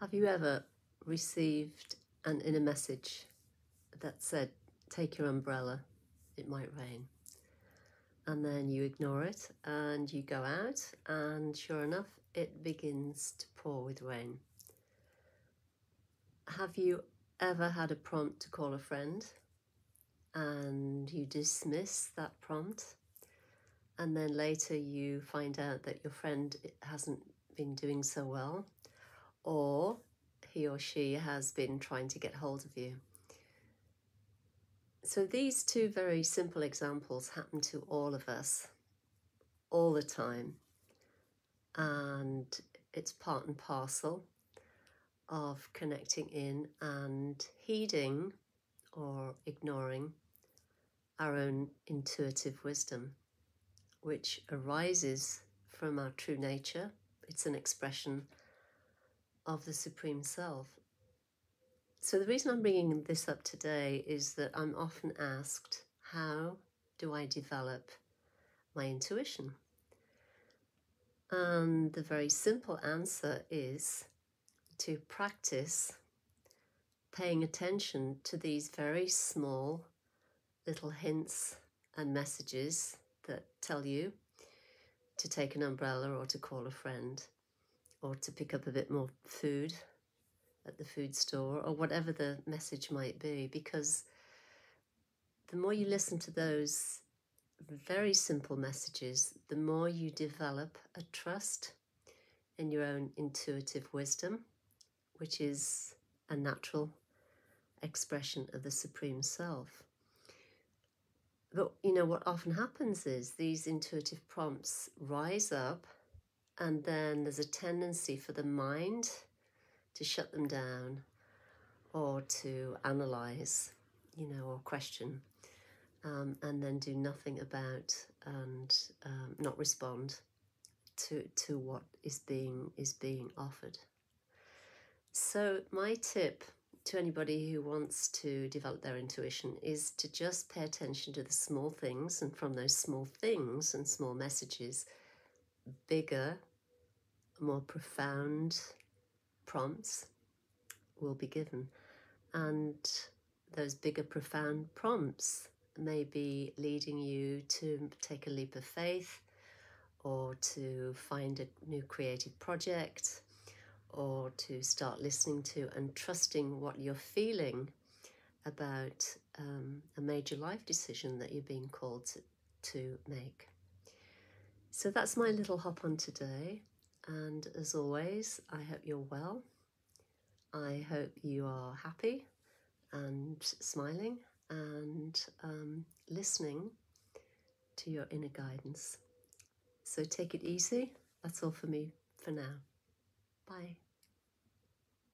Have you ever received an inner message that said, take your umbrella, it might rain? And then you ignore it and you go out and sure enough, it begins to pour with rain. Have you ever had a prompt to call a friend and you dismiss that prompt and then later you find out that your friend hasn't been doing so well, or he or she has been trying to get hold of you? So these two very simple examples happen to all of us all the time, and it's part and parcel of connecting in and heeding or ignoring our own intuitive wisdom, which arises from our true nature. It's an expression of the Supreme Self. So the reason I'm bringing this up today is that I'm often asked, how do I develop my intuition? And the very simple answer is to practice paying attention to these very small little hints and messages that tell you to take an umbrella or to call a friend or to pick up a bit more food at the food store or whatever the message might be, because the more you listen to those very simple messages, the more you develop a trust in your own intuitive wisdom, which is a natural expression of the Supreme Self. But you know what often happens is these intuitive prompts rise up, and then there's a tendency for the mind to shut them down or to analyze, or question, and then do nothing about and not respond to what is being offered. So my tip to anybody who wants to develop their intuition is to just pay attention to the small things, and from those small things and small messages, bigger, more profound prompts will be given. And those bigger, profound prompts may be leading you to take a leap of faith, or to find a new creative project, or to start listening to and trusting what you're feeling about a major life decision that you're being called to make. So that's my little hop on today. And as always, I hope you're well. I hope you are happy and smiling and listening to your inner guidance. So take it easy. That's all for me for now. Bye.